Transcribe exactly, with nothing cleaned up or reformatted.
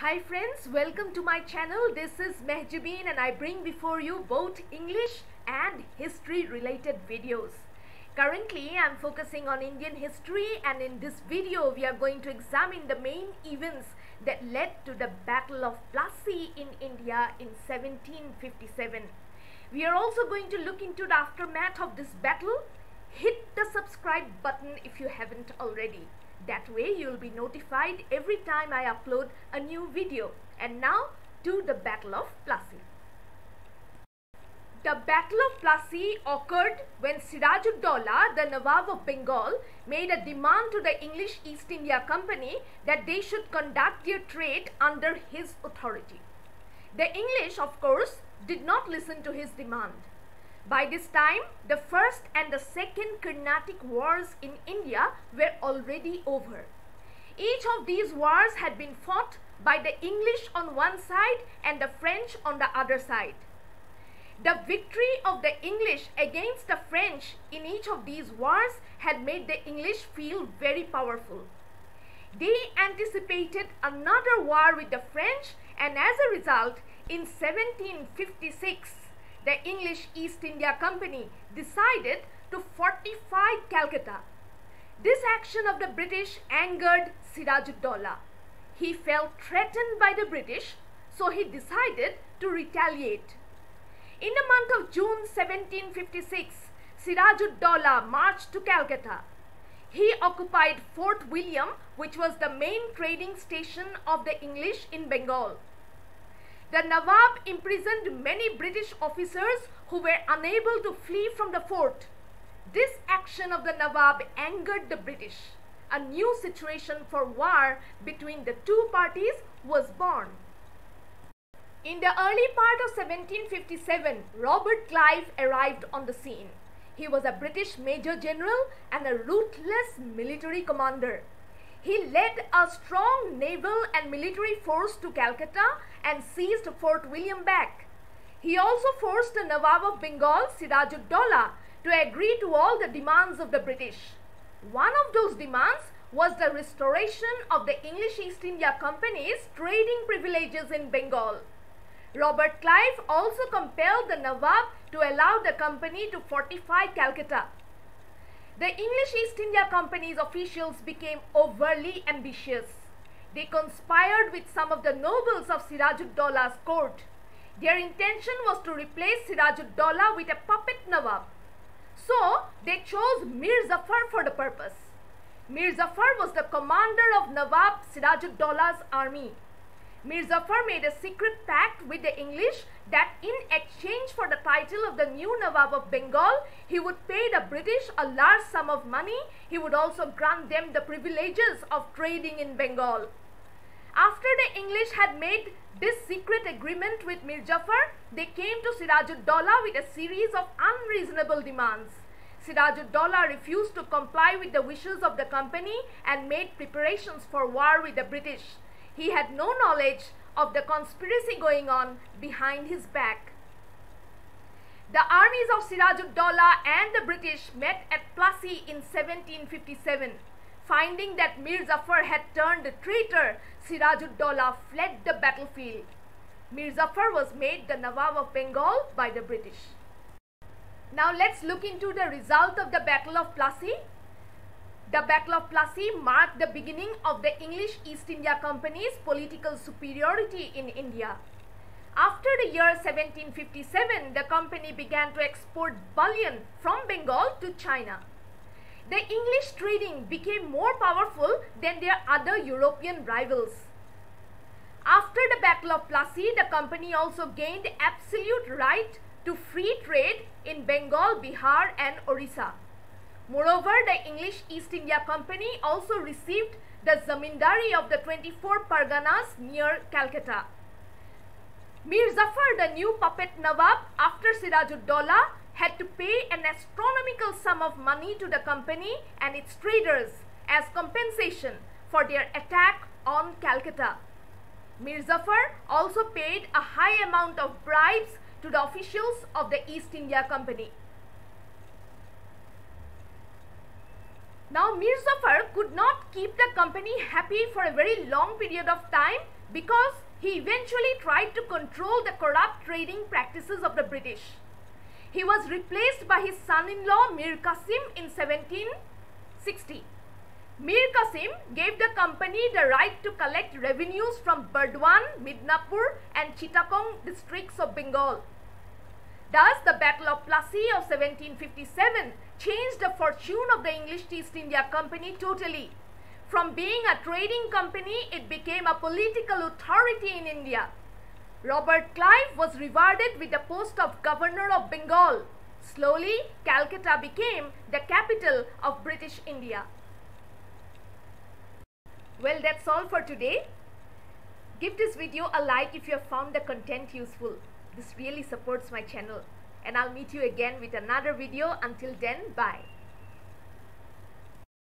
Hi friends, welcome to my channel. This is Mehjabin and I bring before you both English and history related videos. Currently, I am focusing on Indian history, and in this video we are going to examine the main events that led to the Battle of Plassey in India in seventeen fifty-seven. We are also going to look into the aftermath of this battle. Hit the subscribe button if you haven't already. That way you will be notified every time I upload a new video. And now to the Battle of Plassey. The Battle of Plassey occurred when Siraj-ud-Daulah, the Nawab of Bengal, made a demand to the English East India Company that they should conduct their trade under his authority. The English, of course, did not listen to his demand. By this time, the first and the second Carnatic Wars in India were already over. Each of these wars had been fought by the English on one side and the French on the other side. The victory of the English against the French in each of these wars had made the English feel very powerful. They anticipated another war with the French, and as a result, in seventeen fifty-six, the English East India Company decided to fortify Calcutta. This action of the British angered Siraj-ud-Daulah. He felt threatened by the British, so he decided to retaliate. In the month of June seventeen fifty-six, Siraj-ud-Daulah marched to Calcutta. He occupied Fort William, which was the main trading station of the English in Bengal. The Nawab imprisoned many British officers who were unable to flee from the fort. This action of the Nawab angered the British. A new situation for war between the two parties was born. In the early part of seventeen fifty-seven, Robert Clive arrived on the scene. He was a British Major General and a ruthless military commander. He led a strong naval and military force to Calcutta and seized Fort William back. He also forced the Nawab of Bengal, Siraj-ud-Daulah, to agree to all the demands of the British. One of those demands was the restoration of the English East India Company's trading privileges in Bengal. Robert Clive also compelled the Nawab to allow the company to fortify Calcutta. The English East India Company's officials became overly ambitious. They conspired with some of the nobles of Siraj-ud-Daulah's court. Their intention was to replace Siraj-ud-Daulah with a puppet Nawab. So they chose Mir Jafar for the purpose. Mir Jafar was the commander of Nawab Siraj-ud-Daulah's army. Mir Jafar made a secret pact with the English that in exchange for the title of the new Nawab of Bengal, he would pay the British a large sum of money. He would also grant them the privileges of trading in Bengal. After the English had made this secret agreement with Mir Jafar, they came to Siraj-ud-Daulah with a series of unreasonable demands. Siraj-ud-Daulah refused to comply with the wishes of the company and made preparations for war with the British. He had no knowledge of the conspiracy going on behind his back. The armies of Siraj-ud-Daulah and the British met at Plassey in seventeen fifty-seven. Finding that Mir Jafar had turned a traitor, Siraj-ud-Daulah fled the battlefield. Mir Jafar was made the Nawab of Bengal by the British. Now let's look into the result of the Battle of Plassey. The Battle of Plassey marked the beginning of the English East India Company's political superiority in India. After the year seventeen fifty-seven, the company began to export bullion from Bengal to China. The English trading became more powerful than their other European rivals. After the Battle of Plassey, the company also gained absolute right to free trade in Bengal, Bihar and Orissa. Moreover, the English East India Company also received the zamindari of the twenty-four parganas near Calcutta. Mir Jafar, the new puppet Nawab, after Siraj-ud-Daulah, had to pay an astronomical sum of money to the company and its traders as compensation for their attack on Calcutta. Mir Jafar also paid a high amount of bribes to the officials of the East India Company. Now Mir Jafar could not keep the company happy for a very long period of time, because he eventually tried to control the corrupt trading practices of the British. He was replaced by his son-in-law Mir Kasim in seventeen sixty. Mir Kasim gave the company the right to collect revenues from Burdwan, Midnapur and Chittagong districts of Bengal. Thus, the Battle of Plassey of seventeen fifty-seven changed the fortune of the English East India Company totally. From being a trading company, it became a political authority in India. Robert Clive was rewarded with the post of Governor of Bengal. Slowly, Calcutta became the capital of British India. Well, that's all for today. Give this video a like if you have found the content useful. This really supports my channel. And I'll meet you again with another video. Until then, bye.